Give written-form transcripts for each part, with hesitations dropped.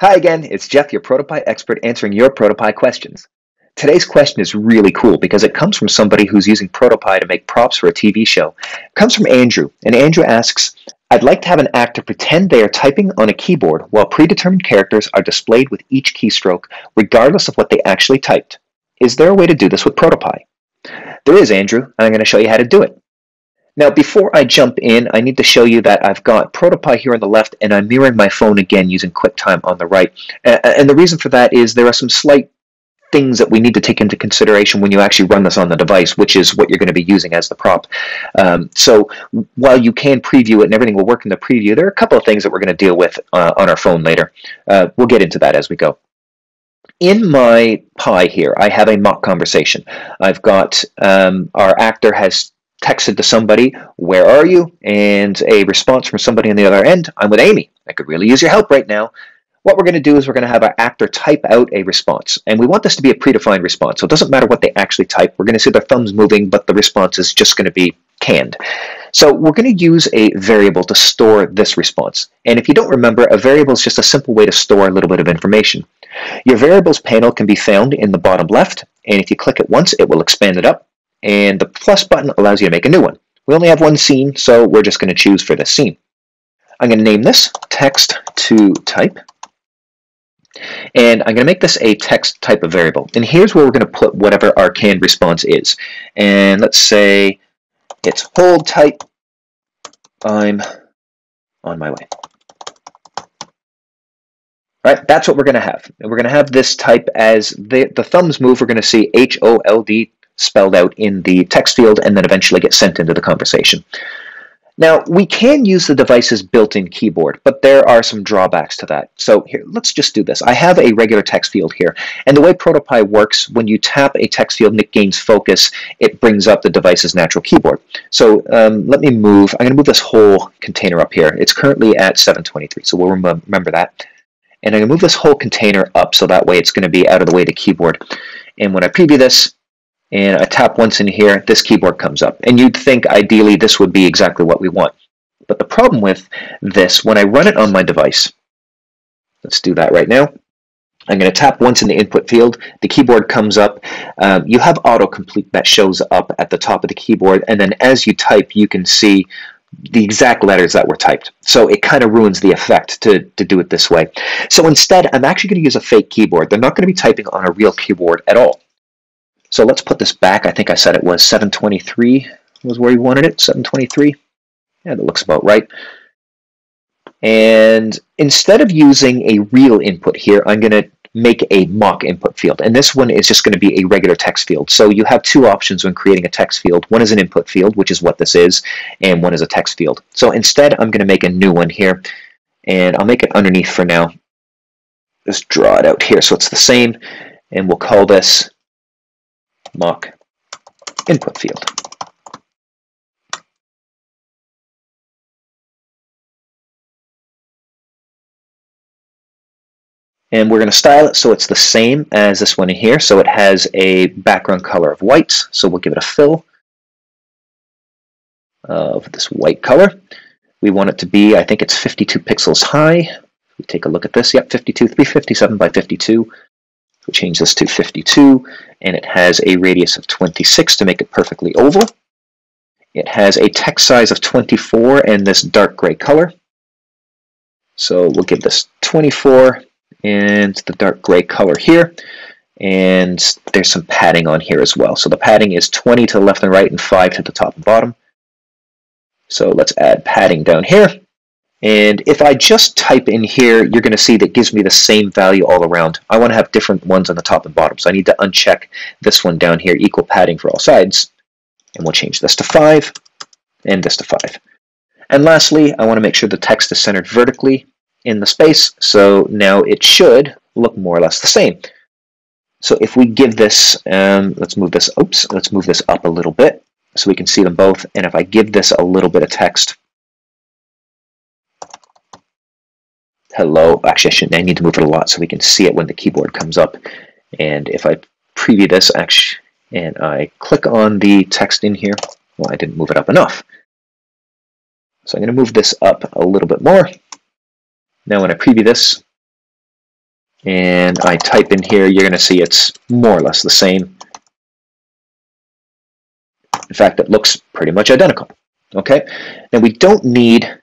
Hi again, it's Jeff, your ProtoPie expert, answering your ProtoPie questions. Today's question is really cool because it comes from somebody who's using ProtoPie to make props for a TV show. It comes from Andrew, and Andrew asks, I'd like to have an actor pretend they are typing on a keyboard while predetermined characters are displayed with each keystroke, regardless of what they actually typed. Is there a way to do this with ProtoPie? There is, Andrew, and I'm going to show you how to do it. Now, before I jump in, I need to show you that I've got ProtoPie here on the left, and I'm mirroring my phone again using QuickTime on the right. And the reason for that is there are some slight things that we need to take into consideration when you actually run this on the device, which is what you're going to be using as the prop. So while you can preview it and everything will work in the preview, there are a couple of things that we're going to deal with on our phone later. We'll get into that as we go. In my Pi here, I have a mock conversation. I've got our actor has texted to somebody, "Where are you?" and a response from somebody on the other end, "I'm with Amy. I could really use your help right now." What we're going to do is we're going to have our actor type out a response, and we want this to be a predefined response, so it doesn't matter what they actually type. We're going to see their thumbs moving, but the response is just going to be canned. So we're going to use a variable to store this response, and if you don't remember, a variable is just a simple way to store a little bit of information. Your variables panel can be found in the bottom left, and if you click it once, it will expand it up, and the plus button allows you to make a new one. We only have one scene, so we're just going to choose for this scene. I'm going to name this text to type, and I'm going to make this a text type of variable. And here's where we're going to put whatever our canned response is. And let's say it's hold type, I'm on my way. All right, that's what we're going to have. And we're going to have this type as the thumbs move. We're going to see HOLD spelled out in the text field and then eventually get sent into the conversation. Now, we can use the device's built-in keyboard, but there are some drawbacks to that. So here, let's just do this. I have a regular text field here, and the way ProtoPie works, when you tap a text field and it gains focus, it brings up the device's natural keyboard. So let me move. I'm going to move this whole container up here. It's currently at 723, so we'll remember that. And I'm going to move this whole container up, so that way it's going to be out of the way of the keyboard. And when I preview this, and I tap once in here, this keyboard comes up. And you'd think ideally this would be exactly what we want. But the problem with this, when I run it on my device, let's do that right now. I'm going to tap once in the input field, the keyboard comes up. You have autocomplete that shows up at the top of the keyboard, and then as you type, you can see the exact letters that were typed. So it kind of ruins the effect to do it this way. So instead, I'm actually going to use a fake keyboard. They're not going to be typing on a real keyboard at all. So let's put this back. I think I said it was 723 was where you wanted it, 723. Yeah, that looks about right. And instead of using a real input here, I'm going to make a mock input field. And this one is just going to be a regular text field. So you have two options when creating a text field. One is an input field, which is what this is, and one is a text field. So instead, I'm going to make a new one here, and I'll make it underneath for now. Just draw it out here so it's the same, and we'll call this mock input field. And we're going to style it so it's the same as this one in here, so it has a background color of white, so we'll give it a fill of this white color. We want it to be, I think it's 52 pixels high. If we take a look at this, yep, 52, 357 by 52. We change this to 52, and it has a radius of 26 to make it perfectly oval. It has a text size of 24 and this dark gray color. So we'll give this 24 and the dark gray color here. And there's some padding on here as well. So the padding is 20 to the left and right and 5 to the top and bottom. So let's add padding down here. And if I just type in here, you're going to see that gives me the same value all around. I want to have different ones on the top and bottom, so I need to uncheck this one down here, equal padding for all sides. And we'll change this to 5 and this to 5. And lastly, I want to make sure the text is centered vertically in the space, so now it should look more or less the same. So if we give this, let's move this up a little bit so we can see them both. And if I give this a little bit of text, hello, actually I shouldn't, I need to move it a lot so we can see it when the keyboard comes up. And if I preview this actually, and I click on the text in here, well, I didn't move it up enough. So I'm going to move this up a little bit more. Now when I preview this, and I type in here, you're going to see it's more or less the same. In fact, it looks pretty much identical. Okay, now we don't need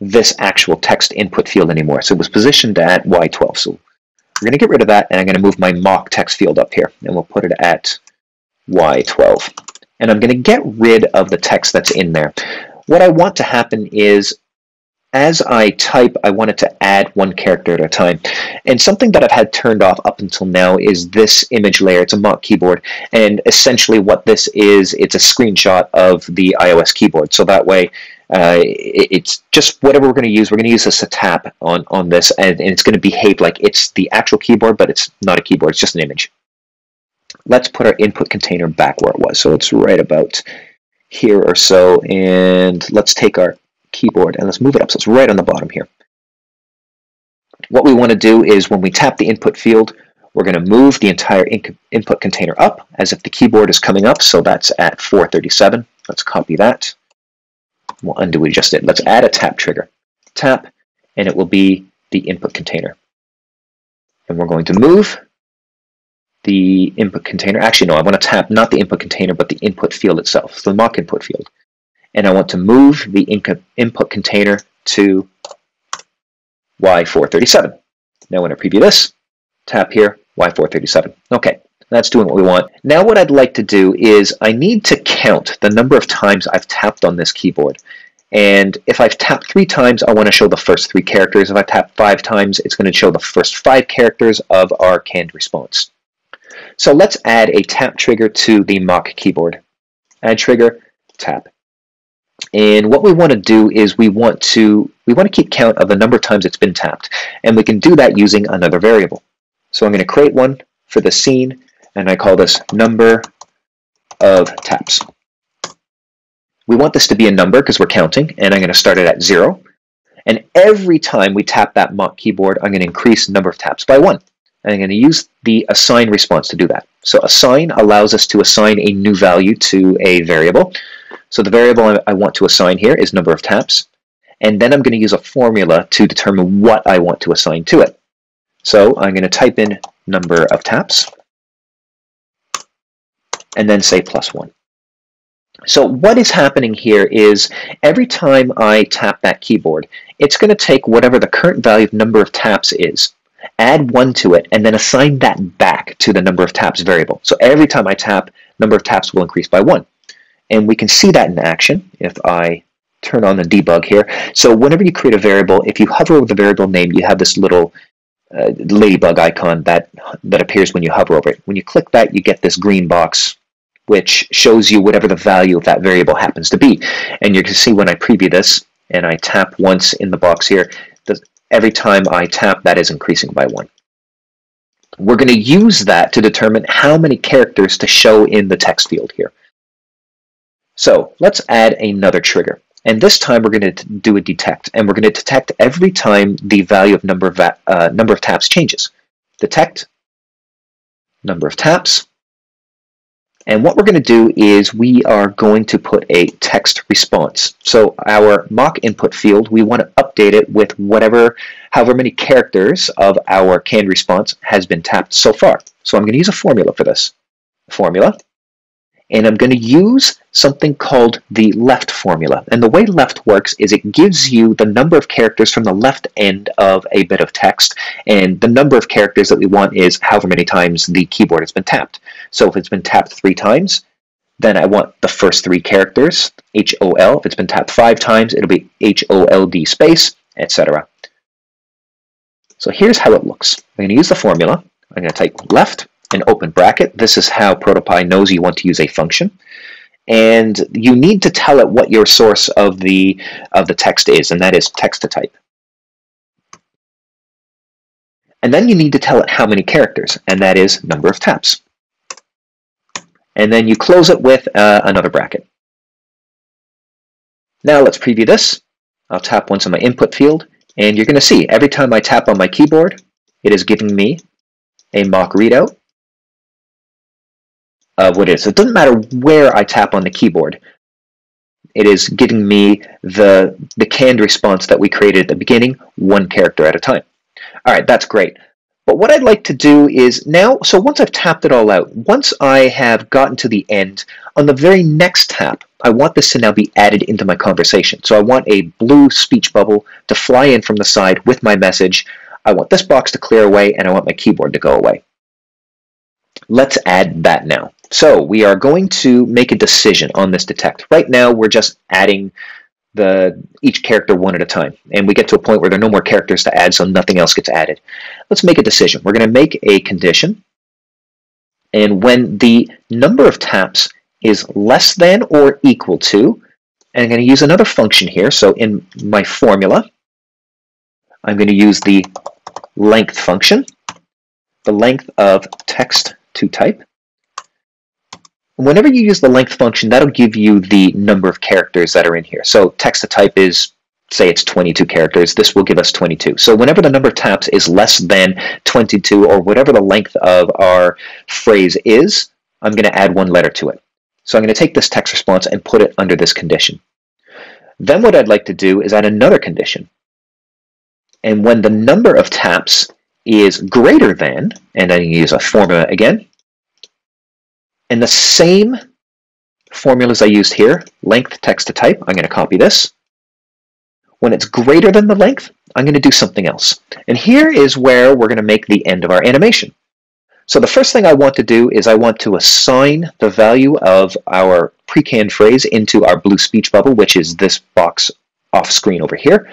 this actual text input field anymore, so it was positioned at Y12. So we're going to get rid of that, and I'm going to move my mock text field up here, and we'll put it at Y12. And I'm going to get rid of the text that's in there. What I want to happen is, as I type, I wanted to add one character at a time. And something that I've had turned off up until now is this image layer. It's a mock keyboard. And essentially what this is, it's a screenshot of the iOS keyboard. So that way, it's just whatever we're going to use. We're going to use this to tap on this, and it's going to behave like it's the actual keyboard, but it's not a keyboard. It's just an image. Let's put our input container back where it was. So it's right about here or so. And let's take our keyboard and let's move it up so it's right on the bottom here. What we want to do is when we tap the input field, we're going to move the entire input container up as if the keyboard is coming up. So that's at 437. Let's copy that. We'll undo adjust it. Let's add a tap trigger. Tap, and it will be the input container. And we're going to move the input container. Actually, no, I want to tap not the input container, but the input field itself, so the mock input field. And I want to move the input container to Y437. Now when I preview this, tap here, Y437. Okay, that's doing what we want. Now what I'd like to do is I need to count the number of times I've tapped on this keyboard. And if I've tapped 3 times, I want to show the first 3 characters. If I tap 5 times, it's going to show the first 5 characters of our canned response. So let's add a tap trigger to the mock keyboard. Add trigger, tap. And what we want to do is we want to keep count of the number of times it's been tapped. And we can do that using another variable. So I'm going to create one for the scene, and I call this number of taps. We want this to be a number because we're counting, and I'm going to start it at 0. And every time we tap that mock keyboard, I'm going to increase the number of taps by 1. And I'm going to use the assign response to do that. So assign allows us to assign a new value to a variable. So the variable I want to assign here is number of taps, and then I'm going to use a formula to determine what I want to assign to it. So I'm going to type in number of taps, and then say +1. So what is happening here is every time I tap that keyboard, it's going to take whatever the current value of number of taps is, add 1 to it, and then assign that back to the number of taps variable. So every time I tap, number of taps will increase by 1. And we can see that in action if I turn on the debug here. So whenever you create a variable, if you hover over the variable name, you have this little ladybug icon that appears when you hover over it. When you click that, you get this green box, which shows you whatever the value of that variable happens to be. And you can see when I preview this, and I tap once in the box here, every time I tap, that is increasing by 1. We're going to use that to determine how many characters to show in the text field here. So let's add another trigger, and this time we're going to do a detect, and we're going to detect every time the value of number of taps changes. Detect number of taps, and what we're going to do is we are going to put a text response. So our mock input field, we want to update it with however many characters of our canned response has been tapped so far. So I'm going to use a formula for this. Formula. And I'm going to use something called the LEFT formula. And the way LEFT works is it gives you the number of characters from the left end of a bit of text. And the number of characters that we want is however many times the keyboard has been tapped. So if it's been tapped 3 times, then I want the first 3 characters, HOL. If it's been tapped 5 times, it'll be HOLD space, etc. So here's how it looks. I'm going to use the formula. I'm going to type LEFT. An open bracket. This is how ProtoPie knows you want to use a function, and you need to tell it what your source of the text is, and that is text to type. And then you need to tell it how many characters, and that is number of taps. And then you close it with another bracket. Now let's preview this. I'll tap once on my input field, and you're going to see every time I tap on my keyboard, it is giving me a mock readout of what it is. So it doesn't matter where I tap on the keyboard. It is giving me the canned response that we created at the beginning, 1 character at a time. All right, that's great. But what I'd like to do is now, so once I've tapped it all out, once I have gotten to the end, on the very next tap, I want this to now be added into my conversation. So I want a blue speech bubble to fly in from the side with my message. I want this box to clear away, and I want my keyboard to go away. Let's add that now. So we are going to make a decision on this detect. Right now, we're just adding each character one at a time, and we get to a point where there are no more characters to add, so nothing else gets added. Let's make a decision. We're going to make a condition, and when the number of taps is less than or equal to, and I'm going to use another function here. So in my formula, I'm going to use the length function, the length of text to type. Whenever you use the length function, that'll give you the number of characters that are in here. So text to type is, say it's 22 characters, this will give us 22. So whenever the number of taps is less than 22, or whatever the length of our phrase is, I'm going to add one letter to it. So I'm going to take this text response and put it under this condition. Then what I'd like to do is add another condition. And when the number of taps is greater than, and I use a formula again, and the same formulas I used here, length, text to type, I'm going to copy this. When it's greater than the length, I'm going to do something else. And here is where we're going to make the end of our animation. So the first thing I want to do is I want to assign the value of our pre-canned phrase into our blue speech bubble, which is this box off screen over here.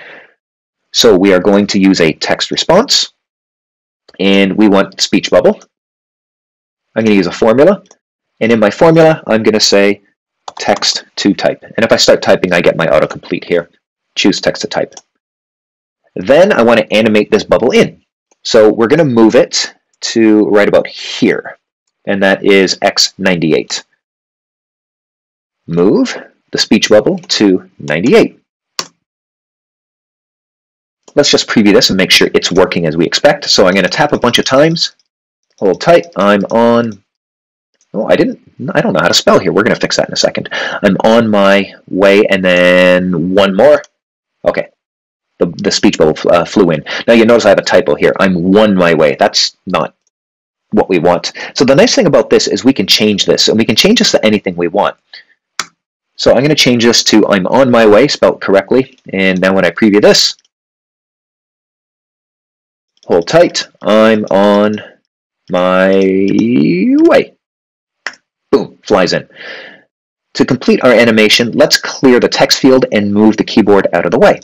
So we are going to use a text response, and we want speech bubble. I'm going to use a formula. And in my formula, I'm going to say text to type. And if I start typing, I get my autocomplete here. Choose text to type. Then I want to animate this bubble in. So we're going to move it to right about here. And that is x98. Move the speech bubble to 98. Let's just preview this and make sure it's working as we expect. So I'm going to tap a bunch of times. Hold tight. I'm on... Oh, I don't know how to spell here. We're going to fix that in a second. I'm on my way, and then one more. Okay. The speech bubble flew in. Now you notice I have a typo here. I'm one my way. That's not what we want. So the nice thing about this is we can change this, and we can change this to anything we want. So I'm going to change this to I'm on my way, spelled correctly. And now when I preview this, hold tight. I'm on my way. Boom, flies in. To complete our animation, let's clear the text field and move the keyboard out of the way.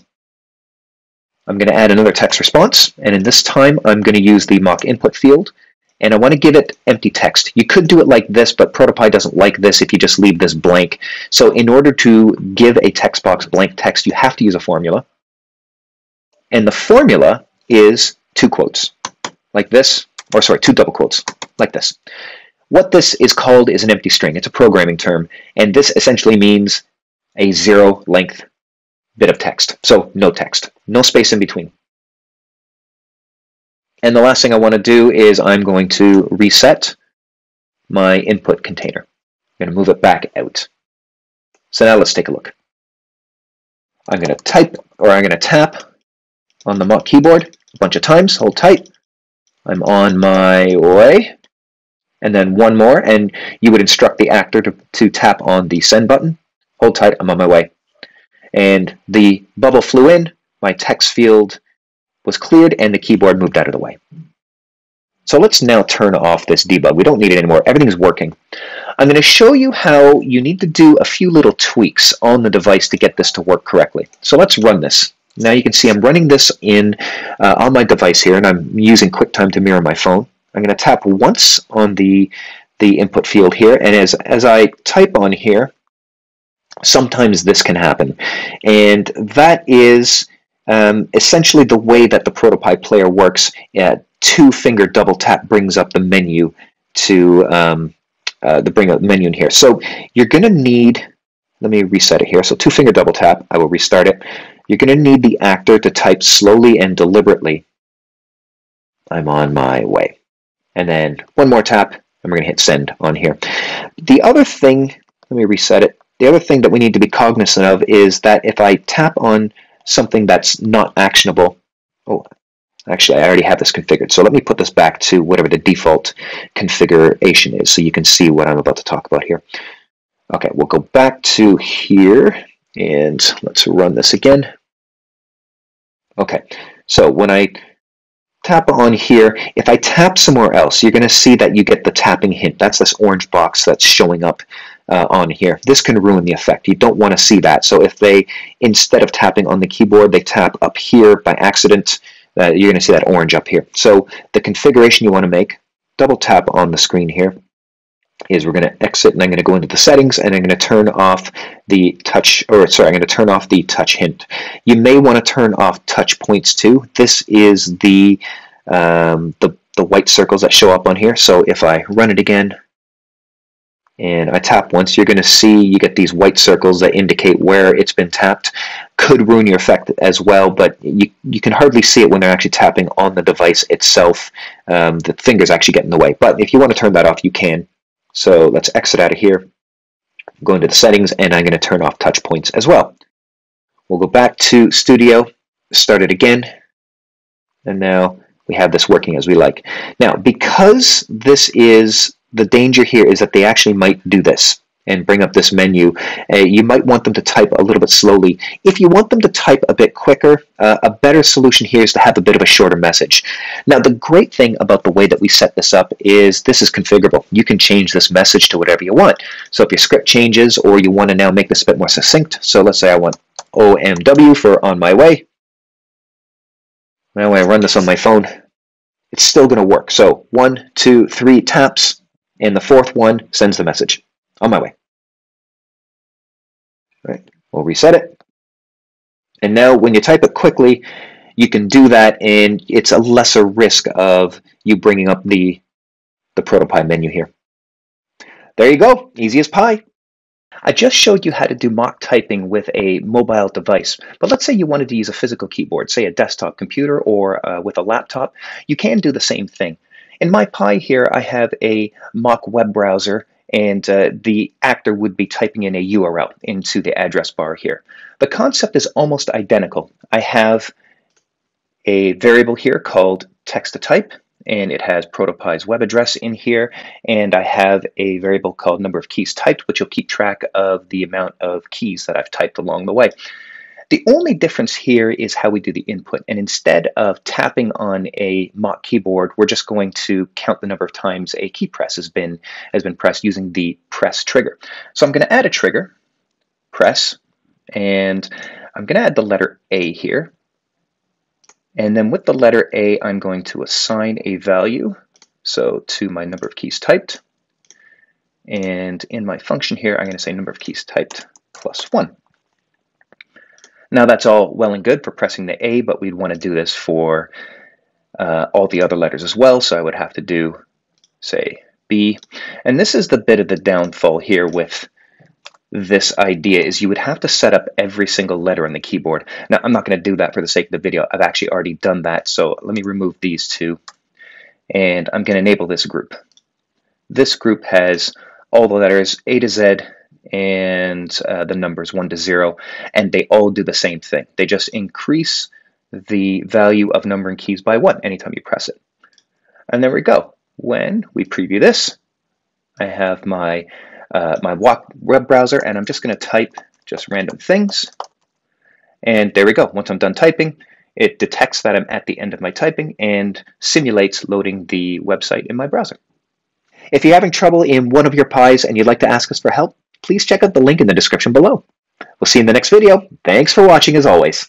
I'm going to add another text response, and in this time, I'm going to use the mock input field, and I want to give it empty text. You could do it like this, but ProtoPie doesn't like this if you just leave this blank. So in order to give a text box blank text, you have to use a formula, and the formula is two quotes, like this, or sorry, two double quotes, like this. What this is called is an empty string. It's a programming term, and this essentially means a zero length bit of text. So no text, no space in between. And the last thing I want to do is I'm going to reset my input container. I'm going to move it back out. So now let's take a look. I'm going to tap on the mock keyboard a bunch of times, hold tight. I'm on my way. And then one more, and you would instruct the actor to tap on the send button. Hold tight, I'm on my way. And the bubble flew in, my text field was cleared, and the keyboard moved out of the way. So let's now turn off this debug. We don't need it anymore. Everything's working. I'm going to show you how you need to do a few little tweaks on the device to get this to work correctly. So let's run this. Now you can see I'm running this on my device here, and I'm using QuickTime to mirror my phone. I'm going to tap once on the input field here, and as I type on here, sometimes this can happen. And that is essentially the way that the ProtoPie player works. Two-finger double tap brings up the menu to bring up the menu in here. So you're going to need, let me reset it here, so two-finger double tap, I will restart it. You're going to need the actor to type slowly and deliberately, I'm on my way. And then one more tap, and we're going to hit send on here. The other thing, let me reset it. The other thing that we need to be cognizant of is that if I tap on something that's not actionable, oh, Actually, I already have this configured, so let me put this back to whatever the default configuration is so you can see what I'm about to talk about here. Okay, we'll go back to here and let's run this again. Okay, so when I tap on here, if I tap somewhere else, you're going to see that you get the tapping hint. That's this orange box that's showing up on here. This can ruin the effect. You don't want to see that. So if they, instead of tapping on the keyboard, they tap up here by accident, you're going to see that orange up here. So the configuration you want to make, double tap on the screen here, is we're going to exit and I'm going to go into the settings and I'm going to turn off the touch, or sorry, I'm going to turn off the touch hint. You may want to turn off touch points too. This is the white circles that show up on here. So if I run it again and I tap once, you're going to see you get these white circles that indicate where it's been tapped. Could ruin your effect as well, but you can hardly see it when they're actually tapping on the device itself. The fingers actually get in the way, but if you want to turn that off, you can. So let's exit out of here, go into the settings, and I'm going to turn off touch points as well. We'll go back to Studio, start it again, and now we have this working as we like. Now, because this is, the danger here is that they actually might do this and bring up this menu. You might want them to type a little bit slowly. If you want them to type a bit quicker, a better solution here is to have a bit of a shorter message. Now, the great thing about the way that we set this up is this is configurable. You can change this message to whatever you want. So if your script changes or you want to now make this a bit more succinct, so let's say I want OMW for on my way. Now when I run this on my phone, it's still going to work. So 1, 2, 3 taps, and the fourth one sends the message. On my way. Right. We'll reset it. And now when you type it quickly, you can do that and it's a lesser risk of you bringing up the ProtoPie menu here. There you go. Easy as pie. I just showed you how to do mock typing with a mobile device, but let's say you wanted to use a physical keyboard, say a desktop computer or with a laptop. You can do the same thing. In my Pi here, I have a mock web browser, and the actor would be typing in a URL into the address bar here. The concept is almost identical. I have a variable here called text-to-type, and it has ProtoPie's web address in here, and I have a variable called number of keys typed, which will keep track of the amount of keys that I've typed along the way. The only difference here is how we do the input, and instead of tapping on a mock keyboard, we're just going to count the number of times a key press has been pressed using the press trigger. So I'm going to add a trigger, press, and I'm going to add the letter A here. And then with the letter A, I'm going to assign a value, so to my number of keys typed. And in my function here, I'm going to say number of keys typed plus 1. Now that's all well and good for pressing the A, but we'd want to do this for all the other letters as well, so I would have to do, say, B. And this is the bit of the downfall here with this idea, is you would have to set up every single letter on the keyboard. Now I'm not going to do that for the sake of the video. I've actually already done that, so let me remove these two, and I'm going to enable this group. This group has all the letters A to Z, and the numbers 1 to 0, and they all do the same thing. They just increase the value of number and keys by 1 anytime you press it. And there we go. When we preview this, I have my my web browser, and I'm just going to type just random things. And there we go. Once I'm done typing, it detects that I'm at the end of my typing and simulates loading the website in my browser. If you're having trouble in one of your Pis and you'd like to ask us for help, please check out the link in the description below. We'll see you in the next video. Thanks for watching as always.